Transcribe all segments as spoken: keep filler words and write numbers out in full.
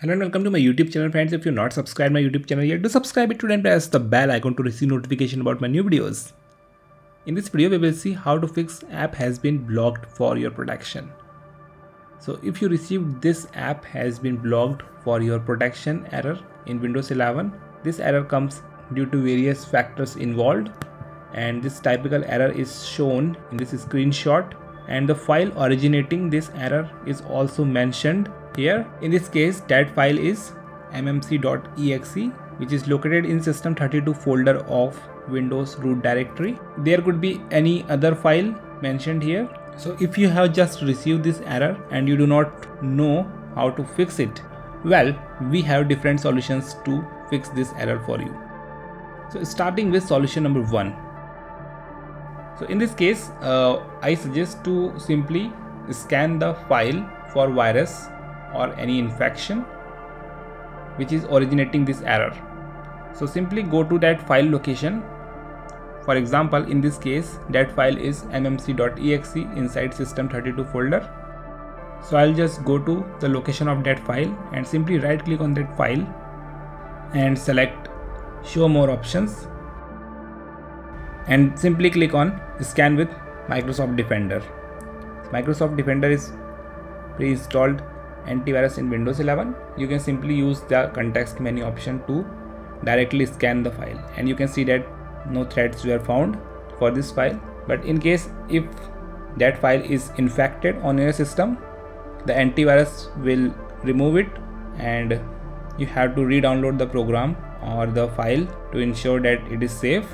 Hello and welcome to my YouTube channel, friends. If you're not subscribed my YouTube channel yet, do subscribe it today and press the bell icon to receive notification about my new videos. In this video, we will see how to fix app has been blocked for your protection. So if you received this app has been blocked for your protection error in Windows eleven, this error comes due to various factors involved, and this typical error is shown in this screenshot, and the file originating this error is also mentioned here. In this case, that file is mmc.exe, which is located in system thirty-two folder of Windows root directory. There could be any other file mentioned here. So if you have just received this error and you do not know how to fix it, well, we have different solutions to fix this error for you. So starting with solution number one. So in this case, uh, I suggest to simply scan the file for virus or any infection which is originating this error. So simply go to that file location. For example, in this case, that file is mmc.exe inside system thirty-two folder. So I'll just go to the location of that file and simply right click on that file and select show more options and simply click on scan with Microsoft Defender. Microsoft Defender is pre-installed antivirus in Windows eleven. You can simply use the context menu option to directly scan the file, and you can see that no threats were found for this file. But in case if that file is infected on your system, the antivirus will remove it and you have to re-download the program or the file to ensure that it is safe.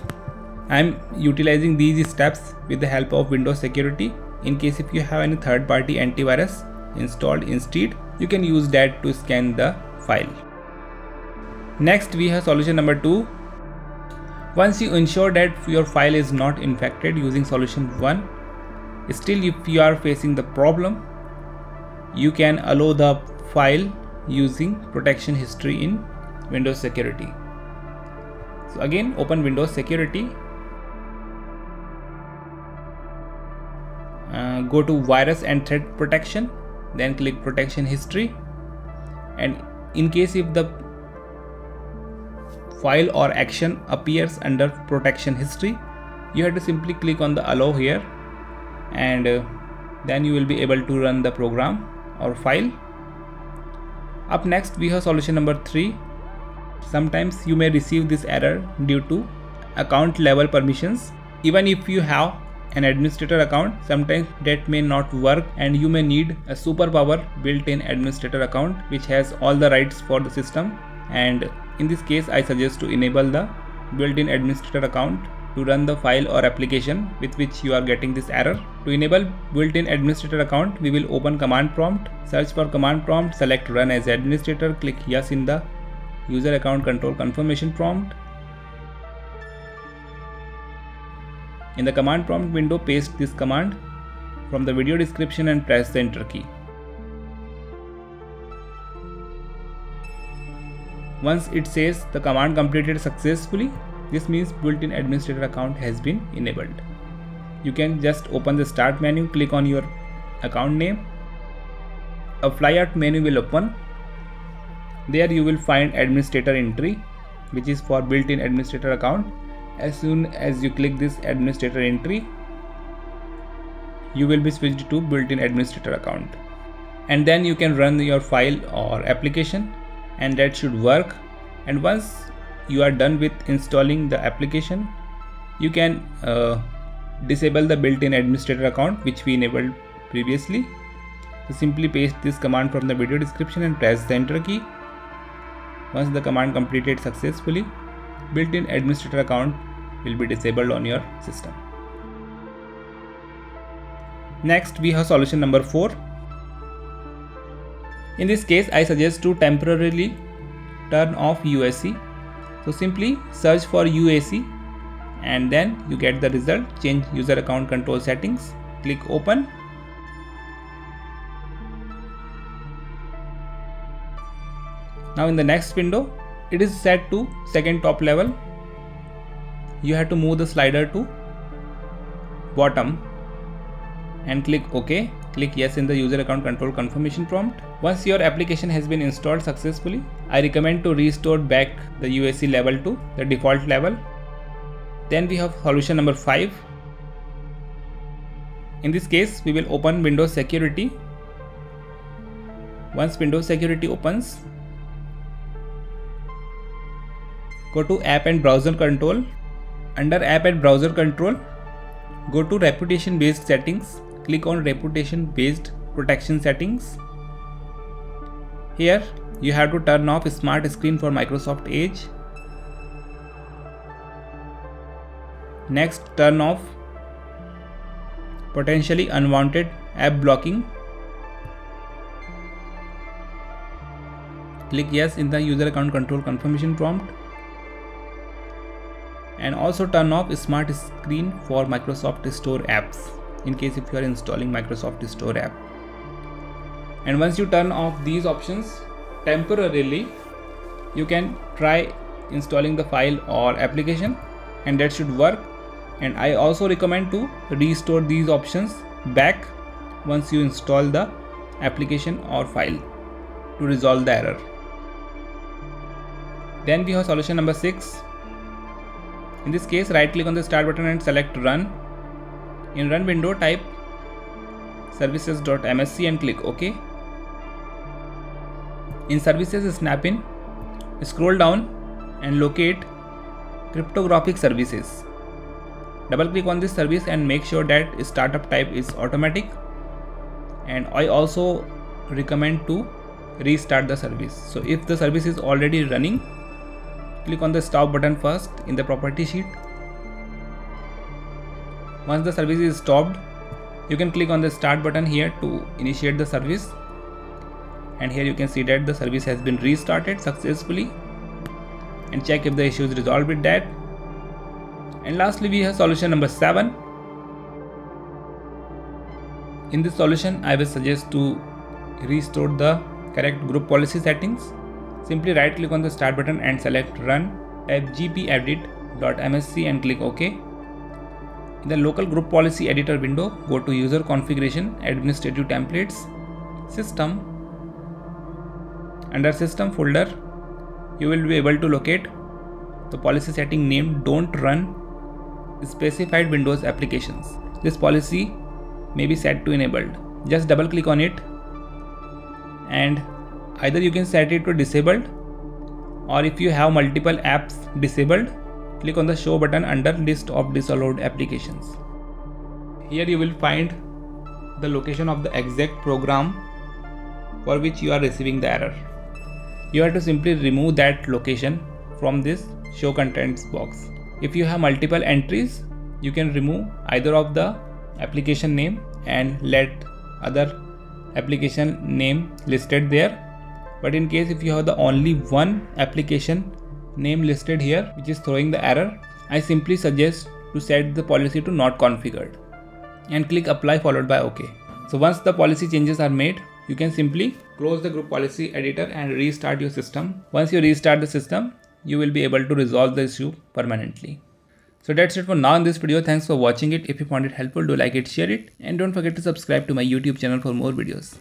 I'm utilizing these steps with the help of Windows security. In case if you have any third-party antivirus installed instead, you can use that to scan the file. Next, we have solution number two. Once you ensure that your file is not infected using solution one, still if you are facing the problem, you can allow the file using protection history in Windows security. So again, open Windows security, uh, go to virus and threat protection, then click protection history, and in case if the file or action appears under protection history, you have to simply click on the allow here, and uh, then you will be able to run the program or file. Up next, we have solution number three. Sometimes you may receive this error due to account level permissions. Even if you have an administrator account, sometimes that may not work and you may need a superpower built-in administrator account which has all the rights for the system, and in this case I suggest to enable the built-in administrator account to run the file or application with which you are getting this error. To enable built-in administrator account, we will open command prompt, search for command prompt, select run as administrator, click yes in the user account control confirmation prompt. In the command prompt window, paste this command from the video description and press the enter key. Once it says the command completed successfully, this means built-in administrator account has been enabled. You can just open the start menu, click on your account name. A flyout menu will open. There you will find administrator entry, which is for built-in administrator account. As soon as you click this administrator entry, you will be switched to built-in administrator account, and then you can run your file or application, and that should work. And once you are done with installing the application, you can uh, disable the built-in administrator account which we enabled previously. So simply paste this command from the video description and press the enter key. Once the command completed successfully, built-in administrator account will be disabled on your system. Next, we have solution number four. In this case, I suggest to temporarily turn off U A C. So simply search for U A C and then you get the result. Change user account control settings, click open. Now in the next window, it is set to second top level. You have to move the slider to bottom and click OK. Click yes in the user account control confirmation prompt. Once your application has been installed successfully, I recommend to restore back the U S C level to the default level. Then we have solution number five. In this case, we will open Windows Security. Once Windows Security opens, go to App and Browser Control. Under App and Browser Control, go to Reputation Based Settings. Click on Reputation Based Protection Settings. Here, you have to turn off Smart Screen for Microsoft Edge. Next, turn off potentially unwanted app blocking. Click yes in the user account control confirmation prompt. And also turn off Smart Screen for Microsoft Store apps in case if you are installing Microsoft Store app. And once you turn off these options temporarily, you can try installing the file or application, and that should work. And I also recommend to restore these options back once you install the application or file to resolve the error. Then we have solution number six. In this case, right click on the start button and select run. In run window, type services dot M S C and click OK. In services snap-in, scroll down and locate cryptographic services. Double click on this service and make sure that startup type is automatic. And I also recommend to restart the service. So if the service is already running, click on the stop button first in the property sheet. Once the service is stopped, you can click on the start button here to initiate the service. And here you can see that the service has been restarted successfully, and check if the issue is resolved with that. And lastly, we have solution number seven. In this solution, I will suggest to restore the correct group policy settings. Simply right click on the start button and select run, type G P edit dot M S C and click OK. In the local group policy editor window, go to user configuration, administrative templates, system. Under system folder, you will be able to locate the policy setting named don't run specified Windows applications. This policy may be set to enabled. Just double click on it, and either you can set it to disabled, or if you have multiple apps disabled, click on the show button under list of disallowed applications. Here you will find the location of the exact program for which you are receiving the error. You have to simply remove that location from this show contents box. If you have multiple entries, you can remove either of the application name and let other application name listed there. But in case if you have the only one application name listed here which is throwing the error, I simply suggest to set the policy to not configured and click apply followed by OK. So once the policy changes are made, you can simply close the group policy editor and restart your system. Once you restart the system, you will be able to resolve the issue permanently. So that's it for now in this video. Thanks for watching it. If you found it helpful, do like it, share it, and don't forget to subscribe to my YouTube channel for more videos.